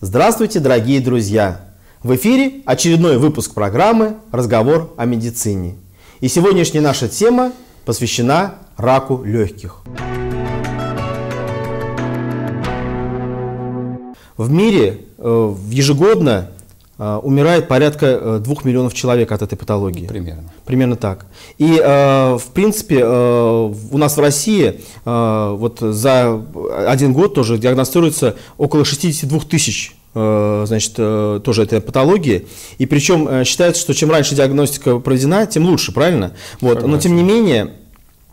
Здравствуйте, дорогие друзья! В эфире очередной выпуск программы «Разговор о медицине». И сегодняшняя наша тема посвящена раку легких. В мире ежегодно умирает порядка 2 миллионов человек от этой патологии. Примерно. Примерно так. И, в принципе, у нас в России вот за один год тоже диагностируется около 62 тысяч, значит, тоже этой патологии. И причем считается, что чем раньше диагностика проведена, тем лучше, правильно? Вот. Но, тем не менее,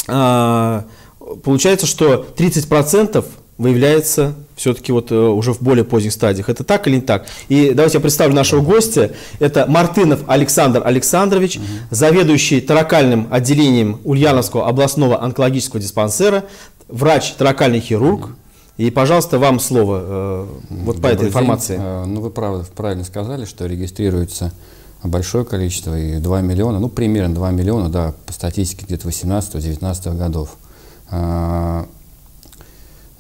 получается, что 30% выявляется все-таки вот уже в более поздних стадиях. Это так или не так? И давайте я представлю нашего гостя. Это Мартынов Александр Александрович, заведующий торакальным отделением Ульяновского областного онкологического диспансера, врач-торакальный хирург. И, пожалуйста, вам слово вот по этой информации. Ну, вы правильно сказали, что регистрируется большое количество, и 2 миллиона, ну, примерно 2 миллиона, да, по статистике где-то 18-19 годов.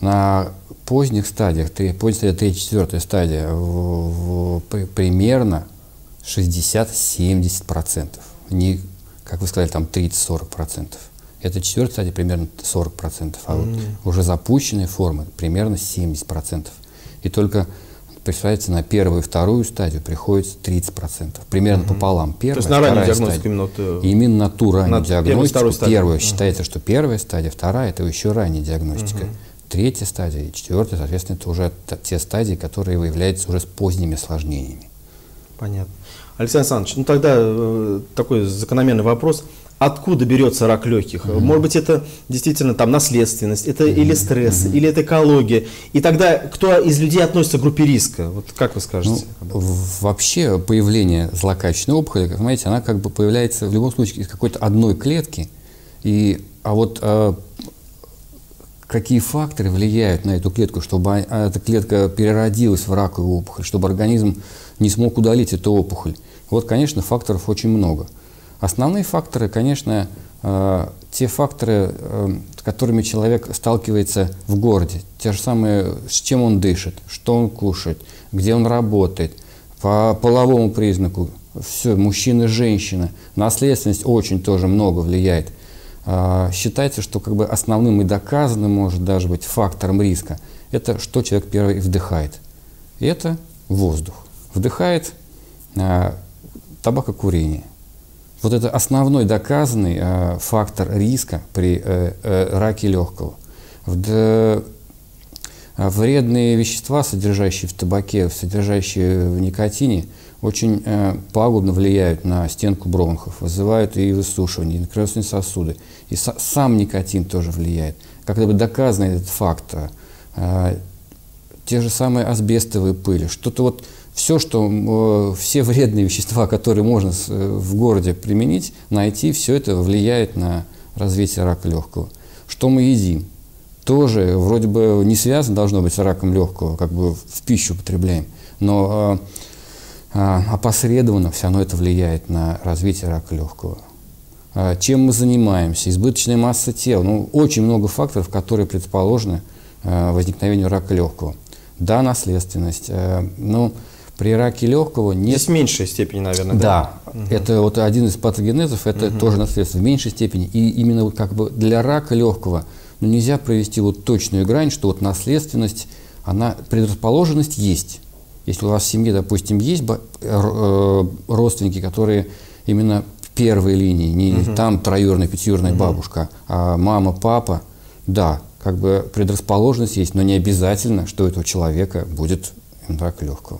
На поздних стадиях, поздняя 3-4 стадия, примерно 60-70%. Не, как вы сказали, там 30-40%. Это 4-я стадия примерно 40%, а вот уже запущенные формы примерно 70%. И только, представляете, на 1-ю и 2-ю стадию приходится 30%. Примерно пополам. Первая, то есть на раннюю диагностику именно? Именно на ту раннюю диагностику. Первая считается, что 1-я стадия, 2-я – это еще ранняя диагностика. 3-я стадия и 4-я, соответственно, это уже те стадии, которые выявляются уже с поздними осложнениями. Понятно. Александр Александрович, ну тогда такой закономерный вопрос. Откуда берется рак легких? Может быть, это действительно там наследственность, это или стресс, или это экология? И тогда кто из людей относится к группе риска? Вот как вы скажете? Ну, вообще появление злокачественной опухоли, понимаете, она как бы появляется в любом случае из какой-то одной клетки. Какие факторы влияют на эту клетку, чтобы эта клетка переродилась в раковую опухоль, чтобы организм не смог удалить эту опухоль? Вот, конечно, факторов очень много. Основные факторы, конечно, те факторы, с которыми человек сталкивается в городе. Те же самые, с чем он дышит, что он кушает, где он работает, по половому признаку, все, мужчина, женщина. Наследственность очень тоже много влияет. Считается, что как бы основным и доказанным может даже быть фактором риска это что человек первый вдыхает. Это воздух. Вдыхает табакокурение. Вот это основной доказанный фактор риска при раке легкого. Вредные вещества, содержащие в табаке, содержащие в никотине, очень пагубно влияют на стенку бронхов, вызывают и высушивание, и некрозные сосуды. И сам никотин тоже влияет. Как-то бы доказан этот факт. Те же самые асбестовые пыли. Что-то вот все, что все вредные вещества, которые можно в городе применить, найти, все это влияет на развитие рака легкого. Что мы едим? Тоже вроде бы не связано должно быть с раком легкого, как бы в пищу потребляем, но опосредованно все равно это влияет на развитие рака легкого. Чем мы занимаемся? Избыточная масса тела. Ну, очень много факторов, которые предположены возникновению рака легкого. Да, наследственность. Но при раке легкого нет... Здесь в меньшей степени, наверное, да? Да. Это вот один из патогенезов, это тоже наследственность в меньшей степени. И именно вот как бы для рака легкого ну, нельзя провести вот точную грань, что вот наследственность, она, предрасположенность есть. Если у вас в семье, допустим, есть родственники, которые именно в первой линии, не там троюрная, пятиюрная бабушка, а мама, папа, да, как бы предрасположенность есть, но не обязательно, что у этого человека будет рак легкого.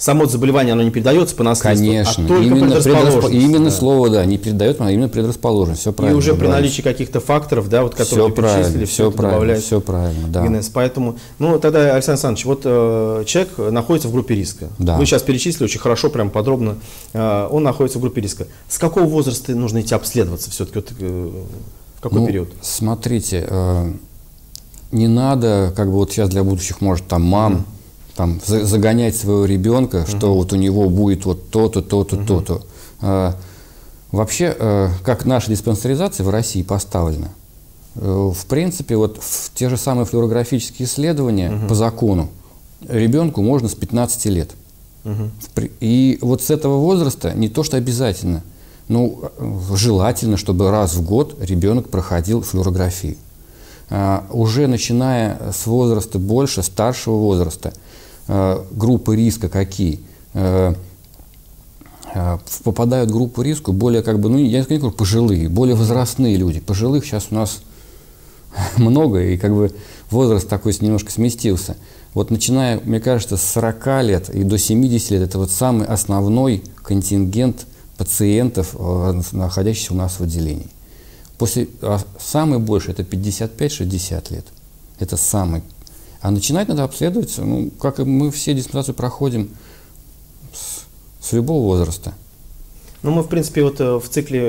Само заболевание, оно не передается по наследству, конечно, а только именно предрасположенность. Именно слово, да, не передает, но именно предрасположенность. Все правильно. И уже при наличии каких-то факторов, да, вот, которые перечислили, все добавляется. Все правильно, да. Генез. Поэтому, ну, тогда, Александр Александрович, вот человек находится в группе риска. Да. Вы сейчас перечислили очень хорошо, прям подробно. Он находится в группе риска. С какого возраста нужно идти обследоваться все-таки? Вот, В какой период? Смотрите, не надо, как бы вот сейчас для будущих, может, там, мам, там, загонять своего ребенка, что вот у него будет вот то-то, то-то, то-то. Вообще, как наша диспансеризация в России поставлена, в принципе, вот в те же самые флюорографические исследования по закону ребенку можно с 15 лет. И вот с этого возраста не то что обязательно, но желательно, чтобы раз в год ребенок проходил флюорографию. Уже начиная с возраста больше, старшего возраста, группы риска какие? Попадают в группу риска более, как бы, ну, я не скажу, пожилые, более возрастные люди. Пожилых сейчас у нас много, и как бы возраст такой немножко сместился. Вот начиная, мне кажется, с 40 лет и до 70 лет, это вот самый основной контингент пациентов, находящихся у нас в отделении. После, самый больший – это 55-60 лет. Это самый. А начинать надо обследовать, ну, как мы все диспансеризацию проходим с любого возраста. Ну, мы, в принципе, вот в цикле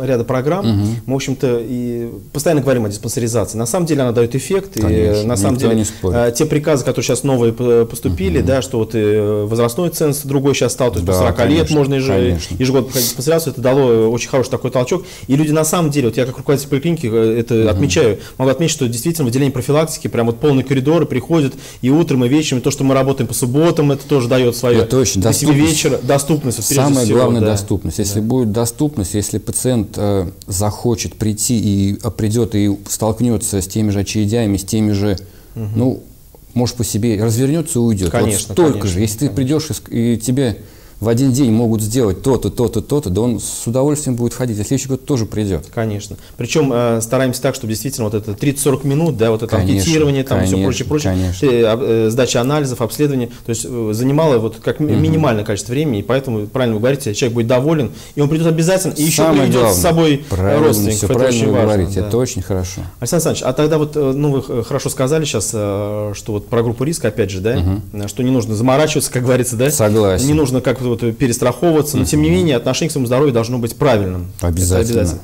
ряда программ, мы, в общем-то, и постоянно говорим о диспансеризации. На самом деле она дает эффект. Конечно, и на самом деле те приказы, которые сейчас новые поступили, да, что вот возрастной ценз другой сейчас стал, то есть по 40 лет можно ежегодно проходить диспансеризацию, это дало очень хороший такой толчок. И люди на самом деле, вот я как руководитель поликлиники это отмечаю, могу отметить, что действительно в отделении профилактики прям вот полные коридоры приходят и утром, и вечером, и то, что мы работаем по субботам, это тоже дает свое. Это очень доступность. Самое главное. Доступность. Если будет доступность, если пациент захочет прийти и придет и столкнется с теми же очередями, с теми же, ну, может по себе, развернется и уйдет. Конечно, вот столько же. Если ты придешь и тебе в один день могут сделать то-то, то-то, то-то, да он с удовольствием будет ходить, а следующий год тоже придет. Конечно. Причем стараемся так, чтобы действительно вот это 30-40 минут, да, вот это анкетирование, там все прочее, сдача анализов, обследование, то есть занимало вот как минимальное количество времени, и поэтому, правильно вы говорите, человек будет доволен, и он придет обязательно, и еще приведет с собой родственников. Это очень важно. Да. Это очень хорошо. Александр Александрович, а тогда вот, ну, вы хорошо сказали сейчас, что вот про группу риска, опять же, да, что не нужно заморачиваться, как говорится, да? Согласен. Не нужно как-то перестраховываться, но тем не менее отношение к своему здоровью должно быть правильным. Обязательно. Это обязательно.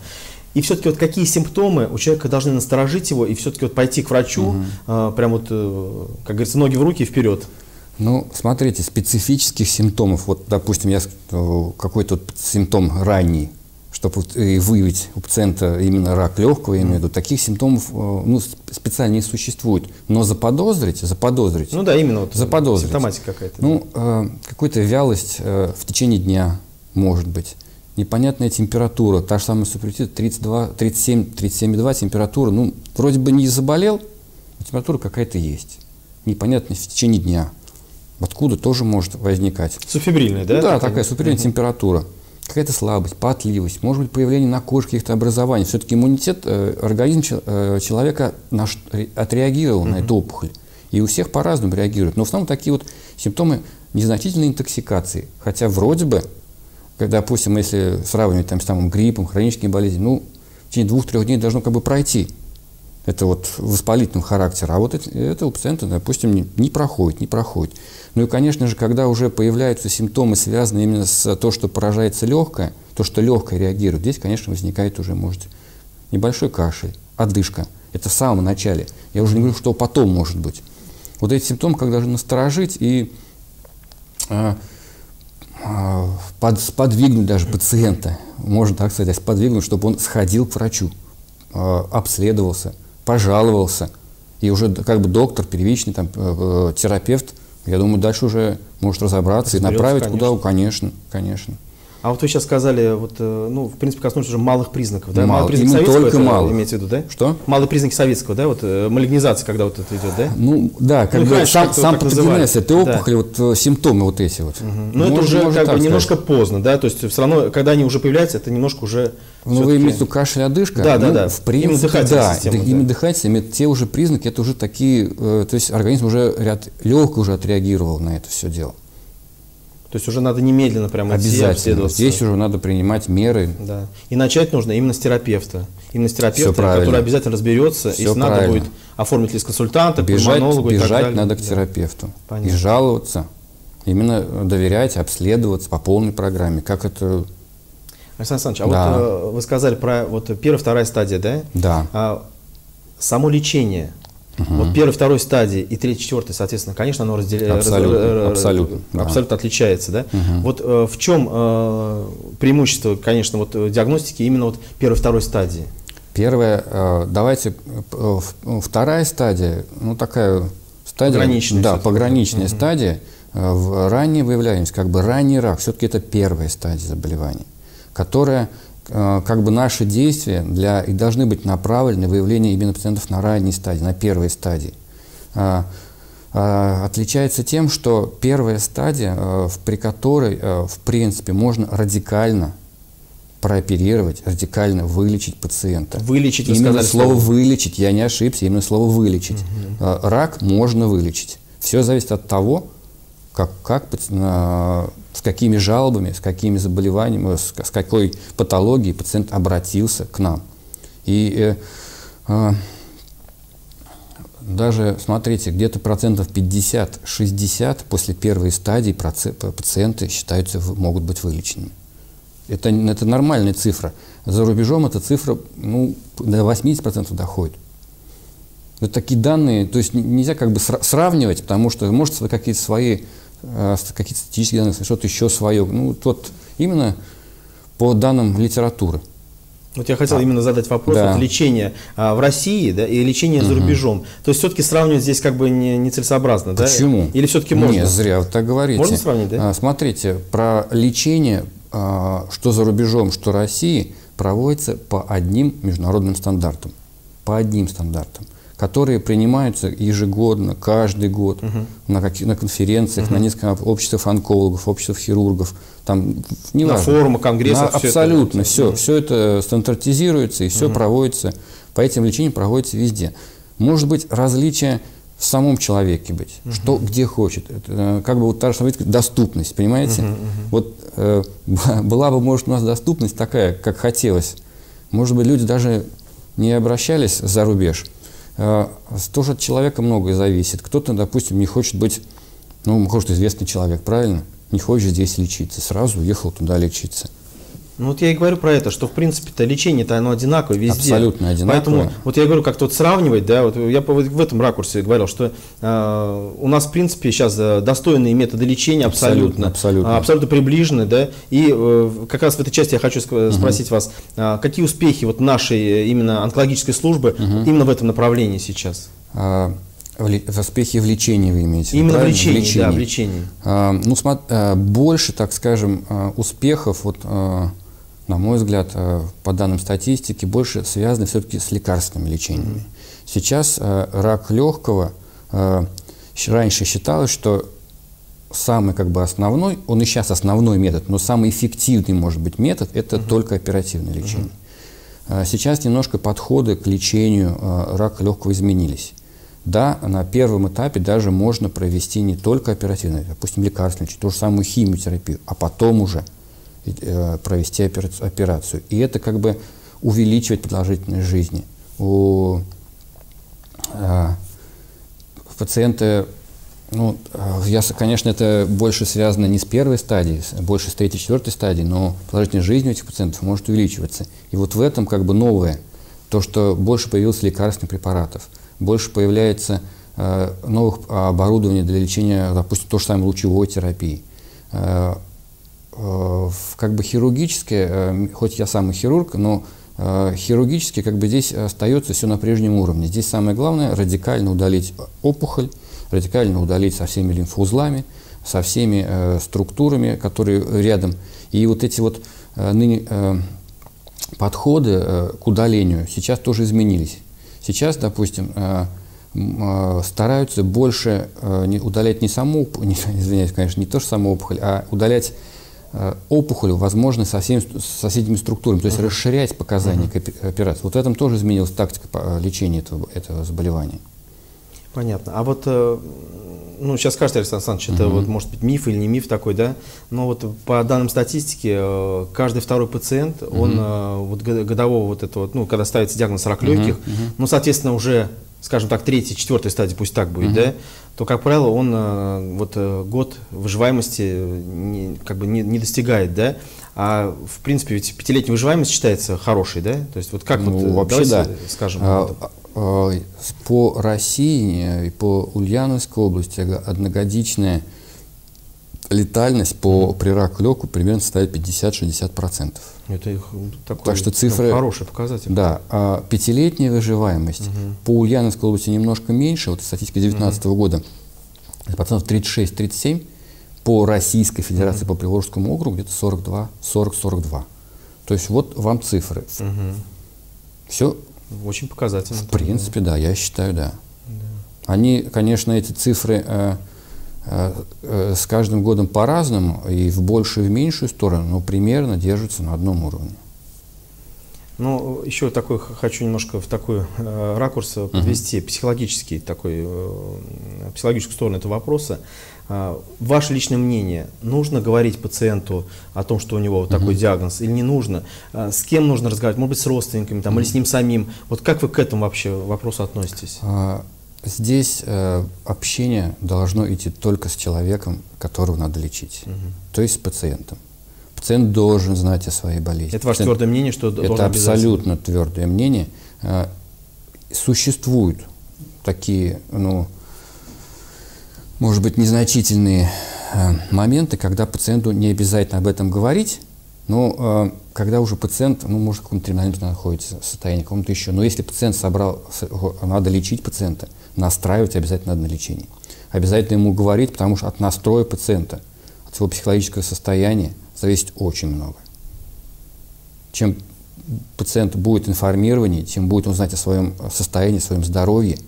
И все-таки вот какие симптомы у человека должны насторожить его и все-таки вот пойти к врачу, прям вот, как говорится, ноги в руки и вперед? Ну, смотрите, специфических симптомов, вот, допустим, я какой-то вот симптом ранний, чтобы выявить у пациента именно рак легкого, я имею в виду, таких симптомов, ну, специально не существует. Но заподозрить. Ну да, именно вот заподозрить. Симптоматика какая-то. Ну, какая-то вялость в течение дня, может быть. Непонятная температура, та же самая субъективная, 37,2 температура. Ну, вроде бы не заболел, но температура какая-то есть. Непонятная в течение дня. Откуда тоже может возникать. Субфебрильная, да? Ну, да, такая субфебрильная температура. Какая-то слабость, потливость, может быть, появление на коже каких-то образований. Все-таки иммунитет, организм человека отреагировал на эту опухоль. И у всех по-разному реагирует. Но в основном такие вот симптомы незначительной интоксикации. Хотя вроде бы, когда, допустим, если сравнивать там, с там, гриппом, хроническими болезнями, ну, в течение 2-3 дней должно как бы пройти. Это вот воспалительного характера. А вот это у пациента, допустим, не проходит. Ну и, конечно же, когда уже появляются симптомы, связанные именно с то, что поражается легкое, то, что легкое реагирует, здесь, конечно, возникает уже, может, небольшой кашель, одышка. Это в самом начале. Я уже не говорю, что потом может быть. Вот эти симптомы, как даже насторожить и сподвигнуть даже пациента, можно так сказать, сподвигнуть, чтобы он сходил к врачу, обследовался, пожаловался, и уже как бы доктор, первичный там, терапевт, я думаю, дальше уже может разобраться и направить куда, конечно. А вот вы сейчас сказали, вот, ну, в принципе, коснулись уже малых признаков, да? Малых признаков только мало. Имеется в виду, да? Что? Малые признаки советского, да? Вот малигнизация, когда вот это идет, да? Ну, да, как бы сам патогенез, это опухоль, вот симптомы вот эти вот. Но это уже как бы немножко поздно, да? То есть все равно, когда они уже появляются, это немножко уже... Ну, вы имеете в виду кашель, одышка? Да, да, да. В принципе, да. Именно дыхательные, те уже признаки, это уже такие, то есть организм уже легко уже отреагировал на это все дело. То есть уже надо немедленно прямо обследоваться. Здесь уже надо принимать меры. Да. И начать нужно именно с терапевта. Именно с терапевта, который обязательно разберется. Все если правильно. Надо будет оформить лист консультанта, пульмонологу и так далее. Бежать надо к терапевту. Понятно. И жаловаться. Именно доверять, обследоваться по полной программе. Как это... Александр Александрович, а вот вы сказали про первая, вторая стадия, да? Да. Само лечение, вот первой, второй стадии и третьей, четвертой, соответственно, конечно, оно абсолютно отличается, да? Вот в чем преимущество, конечно, диагностики именно первой, второй стадии? Первая, давайте, вторая стадия, ну такая стадия, пограничная, да, пограничная стадия, ранее выявляемость, как бы ранний рак, все-таки это первая стадия заболевания, которая, как бы наши действия и должны быть направлены на выявление именно пациентов на ранней стадии, на первой стадии. Отличается тем, что первая стадия, при которой, в принципе, можно радикально прооперировать, радикально вылечить пациента. Вылечить, вы сказали, слово «вылечить», я не ошибся, именно слово «вылечить». Рак можно вылечить. Все зависит от того, с какими жалобами, с какими заболеваниями, с какой патологией пациент обратился к нам. И даже, смотрите, где-то процентов 50-60 после первой стадии пациенты считаются, могут быть вылеченными. Это нормальная цифра. За рубежом эта цифра до 80% доходит. Вот такие данные, то есть нельзя как бы сравнивать, потому что, может, какие-то свои статистические данные, что-то еще свое. Именно по данным литературы. Вот я хотел именно задать вопрос, лечение в России, да, и лечение за рубежом. То есть все-таки сравнивать здесь как бы нецелесообразно, да? Почему? Или все-таки можно? Нет, зря вы так говорите. Можно сравнить, да? Смотрите, про лечение, что за рубежом, что в России, проводится по одним международным стандартам. По одним стандартам, которые принимаются ежегодно, каждый год, на конференциях, на нескольких обществах онкологов, обществах хирургов, там, неважно, на форумах, конгрессах. Абсолютно все. Все это стандартизируется и все проводится, по этим лечениям проводится везде. Может быть, различия в самом человеке быть, что где хочет. Это, как бы доступность, понимаете? Была бы, может, у нас доступность такая, как хотелось. Может быть, люди даже не обращались за рубеж. Тоже от человека многое зависит. Кто-то, допустим, не хочет быть, может, известный человек, правильно? Не хочет здесь лечиться, сразу уехал туда лечиться. Ну вот я и говорю про это, что в принципе-то лечение-то оно одинаковое везде. Абсолютно одинаковое. Поэтому вот я говорю, как-то сравнивать, да, я в этом ракурсе говорил, что у нас в принципе сейчас достойные методы лечения абсолютно приближены, да, и как раз в этой части я хочу спросить вас, какие успехи нашей именно онкологической службы именно в этом направлении сейчас? Успехи в лечении вы имеете? Именно в лечении, да, в лечении. Больше, так скажем, успехов на мой взгляд, по данным статистики, больше связаны все-таки с лекарственными лечениями. Сейчас рак легкого, раньше считалось, что самый основной, он и сейчас основной метод, но самый эффективный, может быть, метод – это только оперативное лечение. Сейчас немножко подходы к лечению рака легкого изменились. Да, на первом этапе даже можно провести не только оперативное, допустим, лекарственное, ту же самую химиотерапию, а потом уже провести операцию. И это как бы увеличивает продолжительность жизни. У пациента, конечно, это больше связано не с первой стадии, больше с третьей, четвертой стадии, но продолжительность жизни у этих пациентов может увеличиваться. И в этом как бы новое, то, что больше появилось лекарственных препаратов, больше появляется новых оборудований для лечения, допустим, той же самой лучевой терапии. Как бы хирургически, хоть я сам и хирург, но хирургически как бы здесь остается все на прежнем уровне. Здесь самое главное – радикально удалить опухоль, радикально удалить со всеми лимфоузлами, со всеми структурами, которые рядом. И эти ныне подходы к удалению сейчас тоже изменились. Сейчас, допустим, стараются больше удалять не саму, извиняюсь, конечно, не то же саму опухоль, а удалять опухоль, возможно, со соседними структурами, то есть расширять показания к операции. В этом тоже изменилась тактика лечения этого заболевания. Понятно. А сейчас скажете, Александр Александрович, это может быть миф или не миф такой, да? Но по данным статистики, каждый второй пациент, он годового когда ставится диагноз рак легких, соответственно, уже, скажем так, третья, четвертая стадия, пусть так будет, да, то, как правило, он вот год выживаемости не достигает, да? А в принципе ведь пятилетняя выживаемость считается хорошей, да? То есть вот как, ну, вот, вообще, да, скажем. По России и по Ульяновской области одногодичная летальность по прираку лёгкого примерно составит 50–60%. Это такой, так что цифры, хороший показатель. Да, а пятилетняя выживаемость по Ульяновской области немножко меньше, вот статистика 2019 года, процентов 36–37, по Российской Федерации, по Приволжскому округу где-то 42–40–42. То есть вот вам цифры. Все очень показательно. В принципе, да, я считаю, да. Они, конечно, эти цифры с каждым годом по-разному, и в большую, и в меньшую сторону, но примерно держатся на одном уровне. Ну, еще такой, хочу немножко в такой ракурс подвести, психологический такой, психологическую сторону этого вопроса. Ваше личное мнение, нужно говорить пациенту о том, что у него такой диагноз, или не нужно? С кем нужно разговаривать? Может быть, с родственниками там, или с ним самим? Вот как вы к этому вообще вопросу относитесь? Здесь общение должно идти только с человеком, которого надо лечить, то есть с пациентом. Пациент должен знать о своей болезни. Это ваше твердое мнение, что это абсолютно твердое мнение. Существуют такие, ну, может быть, незначительные моменты, когда пациенту не обязательно об этом говорить, но когда уже пациент, ну, может, в каком-то терминальном находится, состоянии, каком-то еще, но если пациент собрал, надо лечить пациента, настраивать обязательно на лечение. Обязательно ему говорить, потому что от настроя пациента, от его психологического состояния зависит очень много. Чем пациент будет информированнее, тем будет он знать о своем состоянии, о своем здоровье,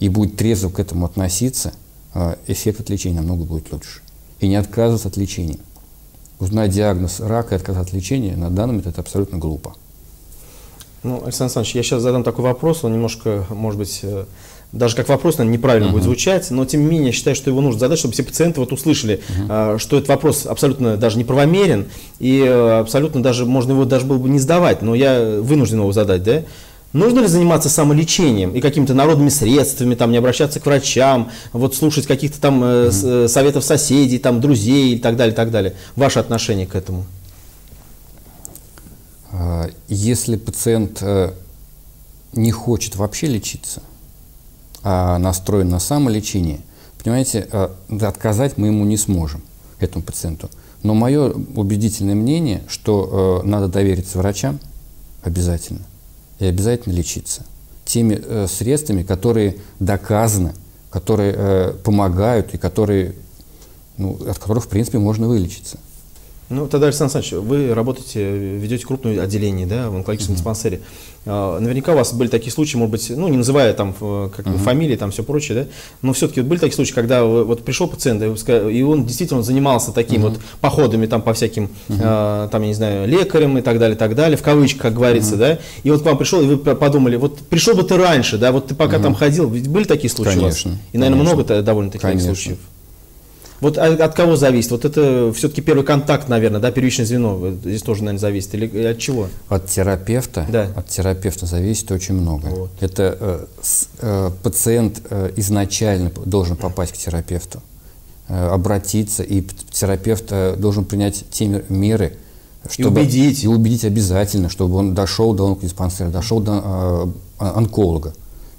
и будет трезво к этому относиться, эффект от лечения намного будет лучше. И не отказываться от лечения. Узнать диагноз рака и отказаться от лечения на данном этапе абсолютно глупо. Ну, Александр Александрович, я сейчас задам такой вопрос, он немножко, может быть, даже как вопрос, наверное, неправильно будет звучать, но тем не менее, я считаю, что его нужно задать, чтобы все пациенты вот услышали, что этот вопрос абсолютно даже неправомерен, и абсолютно даже, можно его даже было бы не задавать, но я вынужден его задать, да? Нужно ли заниматься самолечением и какими-то народными средствами, там, не обращаться к врачам, вот слушать каких-то там советов соседей, там, друзей и так далее, Ваше отношение к этому? Если пациент не хочет вообще лечиться, а настроен на самолечение, понимаете, отказать мы ему не сможем, этому пациенту. Но мое убедительное мнение, что надо довериться врачам обязательно. И обязательно лечиться теми средствами, которые доказаны, которые помогают и которые, ну, от которых, в принципе, можно вылечиться. Ну, тогда, Александр Александрович, вы работаете, ведете крупное отделение, да, в онкологическом диспансере. Наверняка у вас были такие случаи, может быть, ну, не называя там как бы фамилии, там все прочее, да, но все-таки были такие случаи, когда вот пришел пациент, и он действительно занимался таким вот походами там по всяким, там, я не знаю, лекарям и так далее, в кавычках, как говорится, да, и вот к вам пришел, и вы подумали, вот пришел бы ты раньше, да, вот ты пока там ходил, ведь были такие случаи у вас? И, наверное, много довольно-таки случаев. Вот от кого зависит? Вот это все-таки первый контакт, наверное, да, первичное звено здесь тоже, наверное, зависит. Или от чего? От терапевта. Да. От терапевта зависит очень много. Вот. Это пациент изначально должен попасть к терапевту, обратиться, и терапевт должен принять те меры, чтобы убедить. И убедить обязательно, чтобы он дошел до онкодиспансера, дошел до онколога.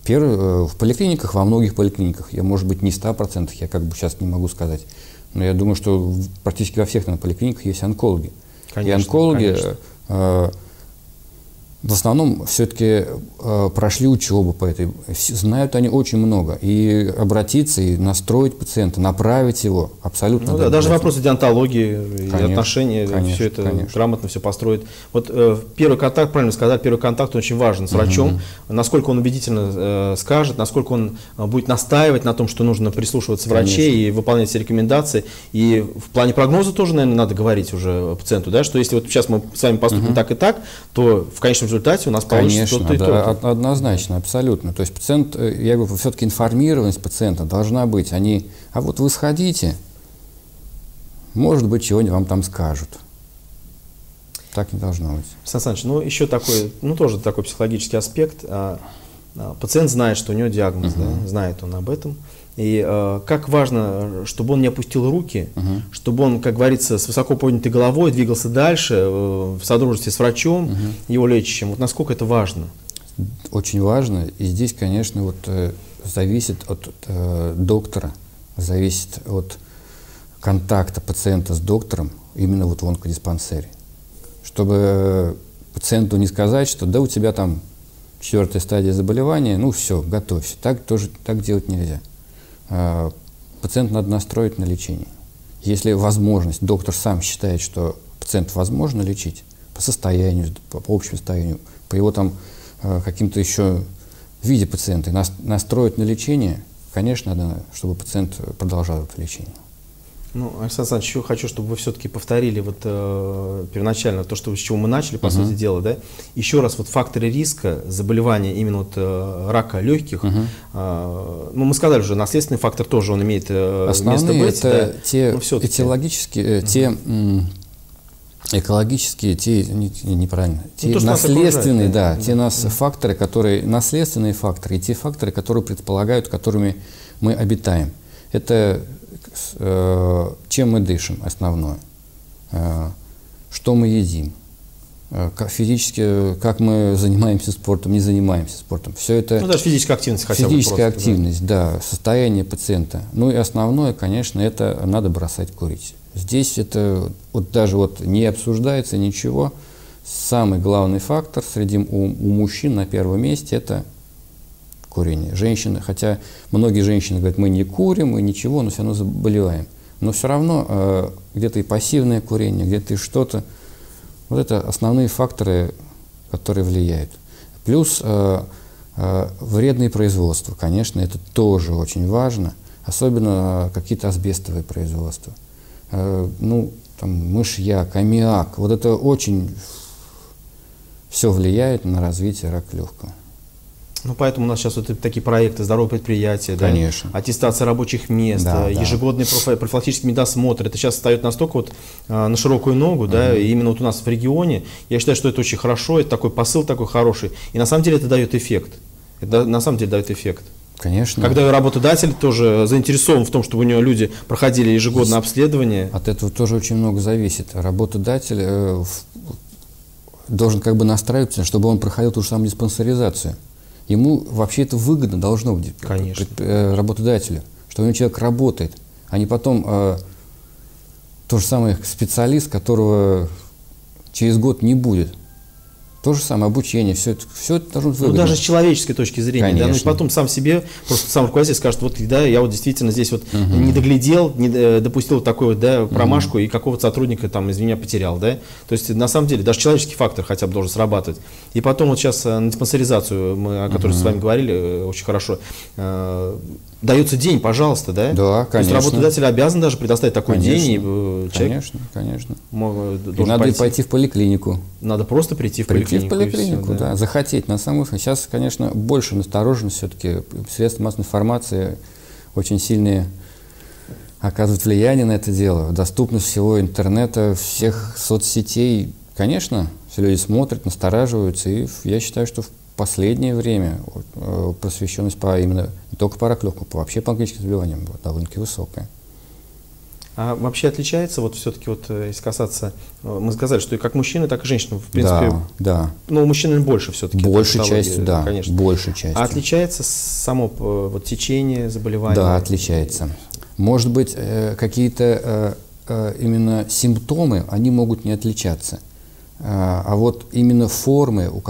В поликлиниках, во многих поликлиниках, я, может быть, не 100%, я как бы сейчас не могу сказать, но я думаю, что практически во всех, наверное, поликлиниках есть онкологи. Конечно, и онкологи в основном все-таки прошли учебу по этой, знают они очень много, и обратиться, и настроить пациента, направить его абсолютно. Ну, да, даже вопросы диантологии, конечно, и отношения, конечно, все это грамотно все построить. Вот первый контакт, правильно сказать, первый контакт очень важен с врачом, насколько он убедительно скажет, насколько он будет настаивать на том, что нужно прислушиваться врачей и выполнять все рекомендации. И в плане прогноза тоже, наверное, надо говорить уже пациенту, да, что если вот сейчас мы с вами поступим так и так, то в конечном результате у нас получится то-то и то-то. Однозначно, абсолютно. То есть пациент, я говорю, все-таки информированность пациента должна быть. Они, а вот вы сходите, может быть, чего-нибудь вам там скажут. Так не должно быть. Александр Александрович, ну еще такой, ну тоже такой психологический аспект. Пациент знает, что у него диагноз, да, знает он об этом. И как важно, чтобы он не опустил руки, чтобы он, как говорится, с высоко поднятой головой двигался дальше, в содружестве с врачом, его лечащим. Вот насколько это важно? Очень важно. И здесь, конечно, вот, зависит от доктора, зависит от контакта пациента с доктором именно вот в онкодиспансере. Чтобы пациенту не сказать, что да, у тебя там 4-я стадия заболевания, ну все, готовься. Так тоже так делать нельзя. Пациента надо настроить на лечение. Если возможность, доктор сам считает, что пациент возможно лечить по состоянию, по общему состоянию, по его там каким-то еще виде пациента, настроить на лечение, конечно, надо, чтобы пациент продолжал это лечение. Ну, Александр Александрович, еще хочу, чтобы вы все-таки повторили вот первоначально то, что, с чего мы начали, по сути дела, да? Еще раз, вот факторы риска заболевания именно вот, рака легких, ну, мы сказали уже, наследственный фактор тоже, он имеет место быть. Это да? те наследственные факторы, которые наследственные факторы, и те факторы, которые предполагают, которыми мы обитаем. Это чем мы дышим, основное, что мы едим, как физически, как мы занимаемся спортом, не занимаемся спортом. Все это, ну, даже физическая активность хотя бы. Физическая активность, да, состояние пациента. Ну и основное, конечно, это надо бросать курить. Здесь это вот даже вот не обсуждается ничего. Самый главный фактор среди у мужчин на первом месте – это курение. Женщины, хотя многие женщины говорят, мы не курим, мы ничего, но все равно заболеваем. Но все равно где-то и пассивное курение, где-то и что-то. Вот это основные факторы, которые влияют. Плюс вредные производства, конечно, это тоже очень важно. Особенно какие-то асбестовые производства. Ну, там, мышьяк, аммиак. Вот это очень все влияет на развитие рака легкого. Ну, поэтому у нас сейчас вот такие проекты «Здоровое предприятие», да? Аттестация рабочих мест, да, ежегодный профилактический медосмотр. Это сейчас встает настолько вот, на широкую ногу, да, и именно вот у нас в регионе. Я считаю, что это очень хорошо, это такой посыл такой хороший. И на самом деле это дает эффект. Это на самом деле дает эффект. Конечно. Когда работодатель тоже заинтересован в том, чтобы у него люди проходили ежегодное обследование. От этого тоже очень много зависит. Работодатель должен как бы настраиваться, чтобы он проходил ту же самую диспансеризацию. Ему вообще это выгодно должно быть, работодателю, что у него человек работает, а не потом тот же самый специалист, которого через год не будет. То же самое обучение, все это должно быть выгодно. Ну, даже с человеческой точки зрения. Да, ну, потом сам себе, просто сам руководитель скажет, вот да, я вот действительно здесь вот не доглядел, не допустил такую промашку и какого-то сотрудника там из меня потерял. Да? То есть на самом деле даже человеческий фактор хотя бы должен срабатывать. И потом вот сейчас на диспансеризацию, мы, о которой с вами говорили очень хорошо, дается день, пожалуйста, да? Да, конечно. То есть работодатель обязан даже предоставить такой день. И, конечно. И надо пойти в поликлинику. Надо просто прийти в поликлинику, все, да, захотеть. На самом деле, сейчас, конечно, больше настороженность все-таки. Средства массовой информации очень сильные оказывают влияние на это дело. Доступность всего интернета, всех соцсетей. Конечно, все люди смотрят, настораживаются. И я считаю, что в последнее время просвещенность именно не только по раку легкого, вообще по онкологическим заболеваниям довольно-таки высокая. А вообще отличается, вот все-таки, вот, если касаться, мы сказали, что и как мужчины, так и женщины, в принципе, да. Ну, мужчины больше все-таки. Большей частью, да, конечно. Большей частью. А отличается само вот, течение заболевания? Да, отличается. Может быть, какие-то именно симптомы, они могут не отличаться. А вот именно формы у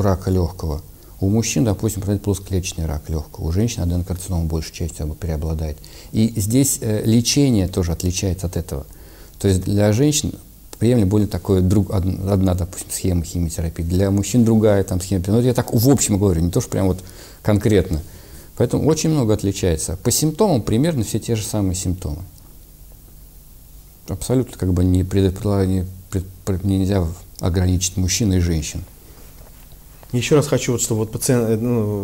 рака легкого. У мужчин, допустим, плоскоклеточный рак легкого, у женщин аденокарцинома большей частью преобладает. И здесь лечение тоже отличается от этого. То есть для женщин приемлемо более такое, одна, допустим, схема химиотерапии, для мужчин другая там, схема. Но я так в общем говорю, не то что прям вот конкретно. Поэтому очень много отличается. По симптомам примерно все те же самые симптомы. Абсолютно как бы нельзя ограничить мужчин и женщин. Еще раз хочу, чтобы пациент,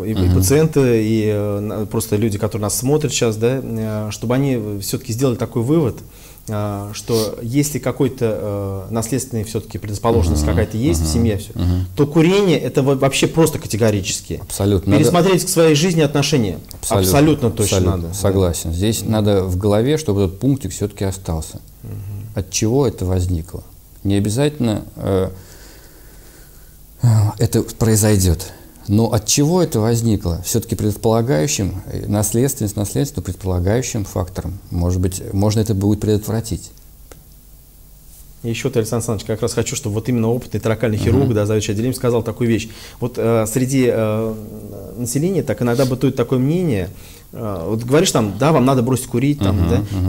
и пациенты, и просто люди, которые нас смотрят сейчас, да, чтобы они все-таки сделали такой вывод, что если какой-то наследственный все-таки предрасположенность какая-то есть в семье, то курение это вообще просто категорически. Абсолютно. Пересмотреть к своей жизни отношения. Абсолютно, точно надо. Согласен. Здесь надо в голове, чтобы этот пунктик все-таки остался. От чего это возникло? Не обязательно это произойдет. Но от чего это возникло? Все-таки предполагающим, наследственность, предполагающим фактором. Может быть, можно это будет предотвратить. Еще, Александр Александрович, как раз хочу, чтобы вот именно опытный торакальный хирург, да, заведующий отделением, сказал такую вещь. Вот среди населения так иногда бытует такое мнение. Вот говоришь там, да, вам надо бросить курить, там,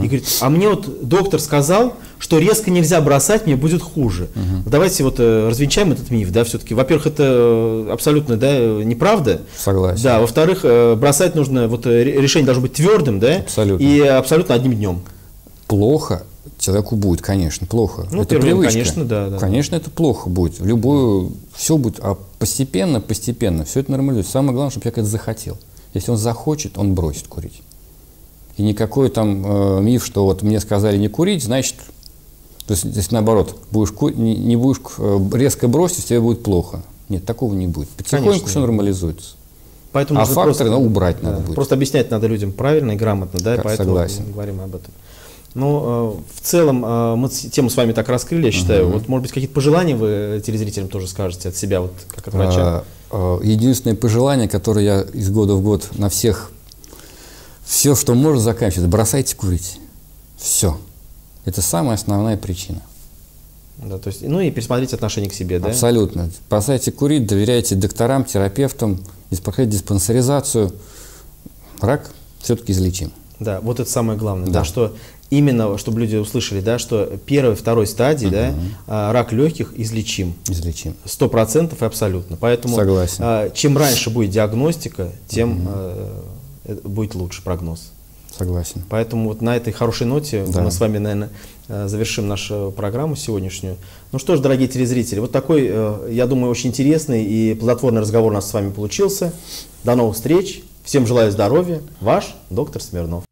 и говорит, а мне вот доктор сказал, что резко нельзя бросать, мне будет хуже. Давайте вот развенчаем этот миф, да, все-таки. Во-первых, это абсолютно, да, неправда. Согласен. Да, во-вторых, бросать нужно, вот решение должно быть твердым, да, абсолютно. И абсолютно одним днем. Плохо человеку будет, конечно, плохо. Ну, это привычка. Конечно, да, да. Конечно, это плохо будет. В любую, все будет, а постепенно, все это нормализуется. Самое главное, чтобы человек это захотел. Если он захочет, он бросит курить. И никакой там миф, что вот мне сказали не курить, значит, то есть, если наоборот, будешь не будешь резко бросить, тебе будет плохо. Нет, такого не будет. Потихоньку все нормализуется. Поэтому факторы просто, убрать надо будет. Просто объяснять надо людям правильно и грамотно, да, поэтому мы говорим об этом. Ну, в целом, мы тему с вами так раскрыли, я считаю. Вот, может быть, какие-то пожелания вы телезрителям тоже скажете от себя, вот, как от врача? Единственное пожелание, которое я из года в год на всех, все, что можно, заканчивается, бросайте курить. Все. Это самая основная причина. Да, то есть, ну и пересмотрите отношение к себе, да? Абсолютно. Бросайте курить, доверяйте докторам, терапевтам, проходите диспансеризацию. Рак все-таки излечим. Да, вот это самое главное, да, что именно, чтобы люди услышали, да, что первой, второй стадии, да, рак легких излечим. 100% и абсолютно. Поэтому чем раньше будет диагностика, тем будет лучше прогноз. Согласен. Поэтому вот на этой хорошей ноте мы с вами, наверное, завершим нашу программу сегодняшнюю. Ну что ж, дорогие телезрители, вот такой, я думаю, очень интересный и плодотворный разговор у нас с вами получился. До новых встреч. Всем желаю здоровья. Ваш доктор Смирнов.